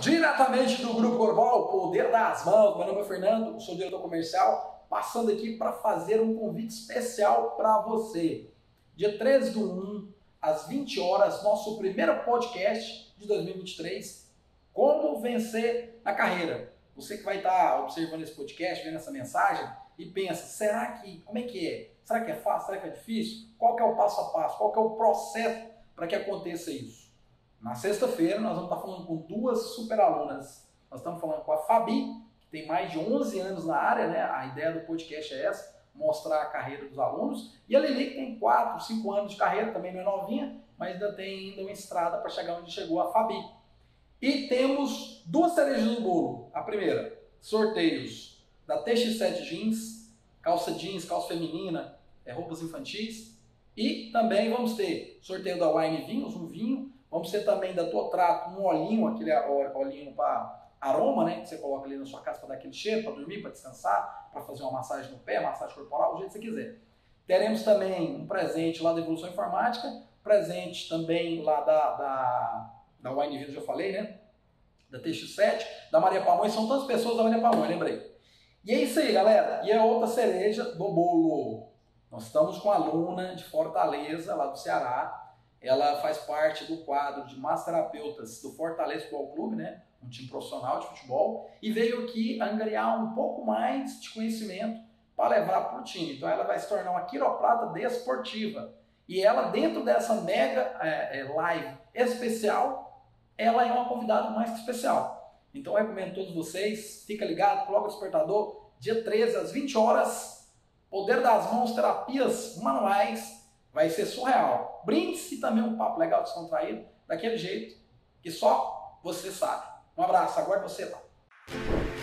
diretamente do Grupo Corval, Poder das Mãos. Meu nome é Fernando, sou diretor comercial, passando aqui para fazer um convite especial para você. Dia 13 do 1, às 20 horas, nosso primeiro podcast de 2023, Como Vencer na Carreira. Você que vai estar observando esse podcast, vendo essa mensagem e pensa, como é que é? Será que é fácil? Será que é difícil? Qual que é o passo a passo? Qual que é o processo para que aconteça isso? Na sexta-feira nós vamos estar falando com duas super alunas. Nós estamos falando com a Fabi, que tem mais de 11 anos na área, né? A ideia do podcast é essa, mostrar a carreira dos alunos. E a Lili, que tem 4, 5 anos de carreira, também não é novinha, mas ainda tem uma estrada para chegar onde chegou a Fabi. E temos duas cerejas do bolo. A primeira, sorteios da TX7 Jeans, calça feminina, roupas infantis. E também vamos ter sorteio da Wine Vinhos, um vinho. Vamos ter também da Totrato, um olhinho, aquele olhinho para aroma, né? Que você coloca ali na sua casa para dar aquele cheiro, para dormir, para descansar, para fazer uma massagem no pé, massagem corporal, o jeito que você quiser. Teremos também um presente lá da Evolução Informática, presente também lá da Wine Hill, já falei, né? Da TX7, da Maria Pamonha, são tantas pessoas da Maria Pamonha, lembrei. E é isso aí, galera. E é outra cereja do bolo. Nós estamos com a Luna de Fortaleza, lá do Ceará. Ela faz parte do quadro de massoterapeutas do Fortaleza Futebol Clube, né? Um time profissional de futebol. E veio aqui angariar um pouco mais de conhecimento para levar para o time. Então ela vai se tornar uma quiroprata desportiva. E ela, dentro dessa mega live especial, ela é uma convidada mais que especial. Então eu recomendo a todos vocês, fica ligado, coloca o despertador, dia 13 às 20 horas, Poder das Mãos, terapias manuais, vai ser surreal. Brinde-se também um papo legal, descontraído, daquele jeito que só você sabe. Um abraço, aguardo você lá.